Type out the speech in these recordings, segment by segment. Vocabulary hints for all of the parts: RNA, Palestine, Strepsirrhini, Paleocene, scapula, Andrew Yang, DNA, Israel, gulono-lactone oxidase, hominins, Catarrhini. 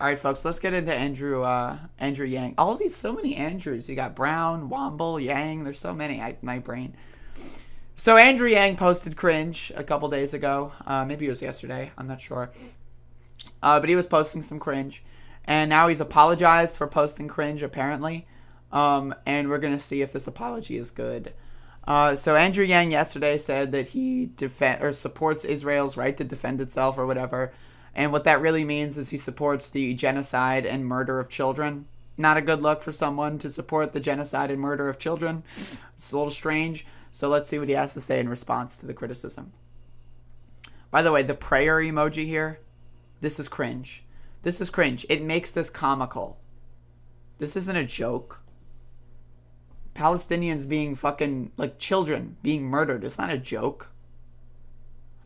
All right, folks, let's get into Andrew Yang. All these, so many Andrews. You got Brown, Womble, Yang. There's so many. My brain. So Andrew Yang posted cringe a couple days ago. Maybe it was yesterday. I'm not sure. But he was posting some cringe. And now he's apologized for posting cringe, apparently. And we're going to see if this apology is good. So Andrew Yang yesterday said that he supports Israel's right to defend itself or whatever. And what that really means is he supports the genocide and murder of children. Not a good look for someone to support the genocide and murder of children. It's a little strange. So let's see what he has to say in response to the criticism. By the way, the prayer emoji here, this is cringe. This is cringe. It makes this comical. This isn't a joke. Palestinians being fucking, like, children being murdered. It's not a joke.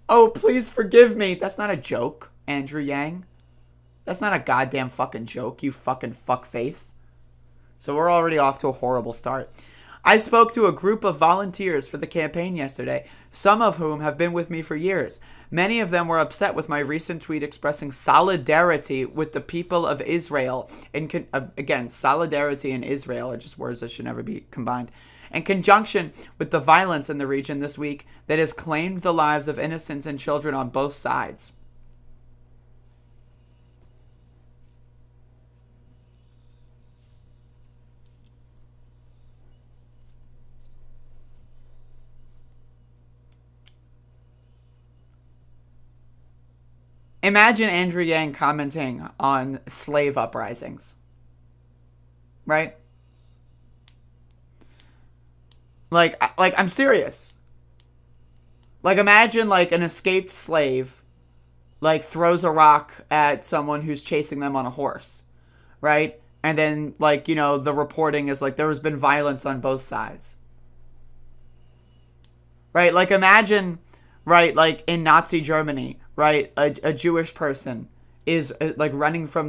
Oh, please forgive me. That's not a joke. Andrew Yang, that's not a goddamn fucking joke, you fucking fuckface. So we're already off to a horrible start. I spoke to a group of volunteers for the campaign yesterday, some of whom have been with me for years. Many of them were upset with my recent tweet expressing solidarity with the people of Israel. And again, solidarity and Israel are just words that should never be combined. In conjunction with the violence in the region this week that has claimed the lives of innocents and children on both sides. Imagine Andrew Yang commenting on slave uprisings, right? Like I'm serious. Like, imagine, like, an escaped slave, like, throws a rock at someone who's chasing them on a horse, right? And then, like, you know, the reporting is, like, there has been violence on both sides, right? Like, imagine, right, like, in Nazi Germany, right, a Jewish person is, like, running for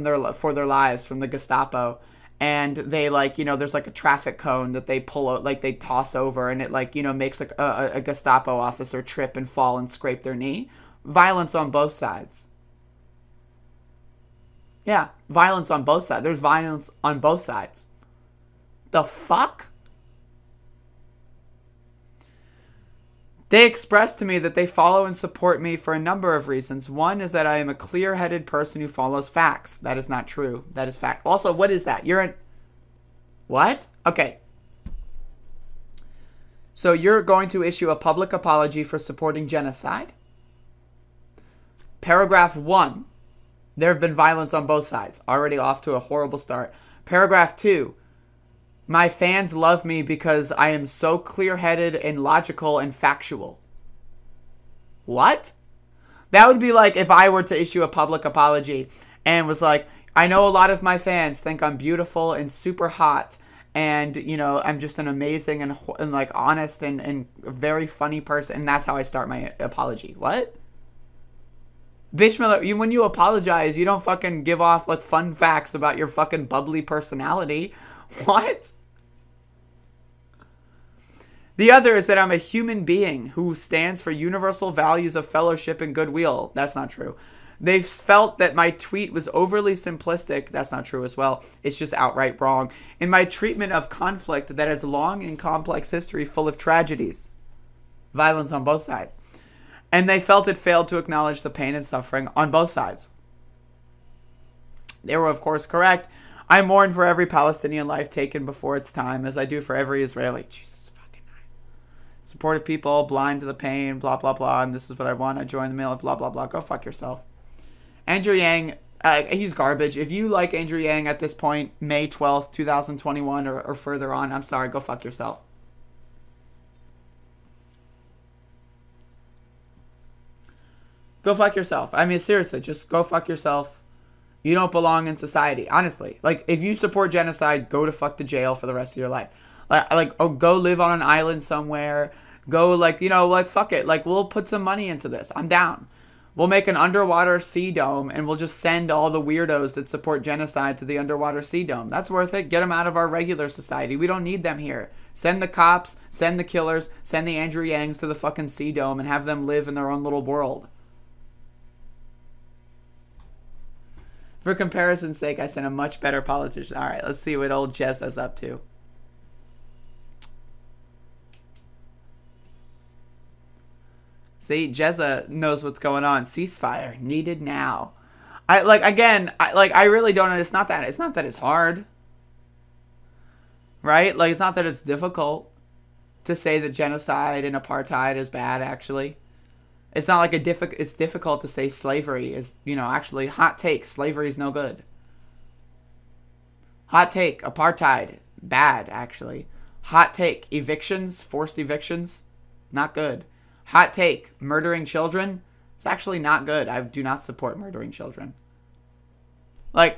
their lives from the Gestapo, and they, like, you know, there's, like, a traffic cone that they pull out, like, they toss over, and it, like, you know, makes, like, a Gestapo officer trip and fall and scrape their knee. Violence on both sides. Yeah, violence on both sides. There's violence on both sides. The fuck? They expressed to me that they follow and support me for a number of reasons. One is that I am a clear-headed person who follows facts. That is not true. That is fact. Also, what is that? You're in... What? Okay. So you're going to issue a public apology for supporting genocide? Paragraph 1. There have been violence on both sides. Already off to a horrible start. Paragraph 2. My fans love me because I am so clear-headed and logical and factual. What? That would be like if I were to issue a public apology and was like, I know a lot of my fans think I'm beautiful and super hot and, you know, I'm just an amazing and like, honest and very funny person. And that's how I start my apology. What? Bitch, when you apologize, you don't fucking give off, like, fun facts about your fucking bubbly personality. What? The other is that I'm a human being who stands for universal values of fellowship and goodwill. That's not true. They've felt that my tweet was overly simplistic. That's not true as well. It's just outright wrong. In my treatment of conflict that has long and complex history full of tragedies. Violence on both sides. And they felt it failed to acknowledge the pain and suffering on both sides. They were, of course, correct. I mourn for every Palestinian life taken before its time, as I do for every Israeli. Jesus fucking night. Supportive people, blind to the pain, blah, blah, blah, and this is what I want. I join the mill, blah, blah, blah. Go fuck yourself. Andrew Yang, he's garbage. If you like Andrew Yang at this point, May 12th, 2021, or further on, I'm sorry, go fuck yourself. Go fuck yourself. I mean, seriously, just go fuck yourself. You don't belong in society, honestly. Like, if you support genocide, go to fuck to jail for the rest of your life. Like, oh, go live on an island somewhere. Go, like, you know, like, fuck it. Like, we'll put some money into this. I'm down. We'll make an underwater sea dome, and we'll just send all the weirdos that support genocide to the underwater sea dome. That's worth it. Get them out of our regular society. We don't need them here. Send the cops, send the killers, send the Andrew Yangs to the fucking sea dome and have them live in their own little world. For comparison's sake, I sent a much better politician. All right, let's see what old Jess is up to. See, Jezza knows what's going on. Ceasefire needed now. I really don't know. It's not that it's hard, right? Like, it's not that it's difficult to say that genocide and apartheid is bad. Actually, it's not like it's difficult to say slavery is, you know, actually, hot take, slavery is no good. Hot take, apartheid bad, actually. Hot take, evictions, forced evictions, not good. Hot take, murdering children, it's actually not good. I do not support murdering children. How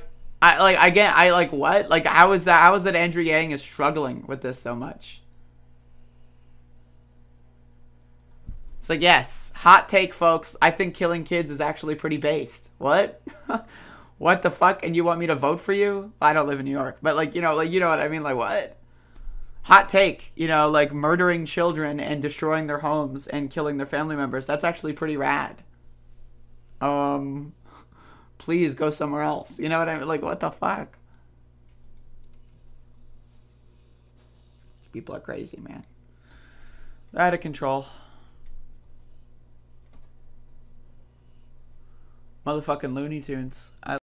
is that Andrew Yang is struggling with this so much? It's like, yes, hot take, folks. I think killing kids is actually pretty based. What? What the fuck? And you want me to vote for you? I don't live in New York, but you know what I mean? Like, what? Hot take, you know, like murdering children and destroying their homes and killing their family members. That's actually pretty rad. Please go somewhere else. You know what I mean? Like, what the fuck? People are crazy, man. They're out of control. Motherfucking Looney Tunes.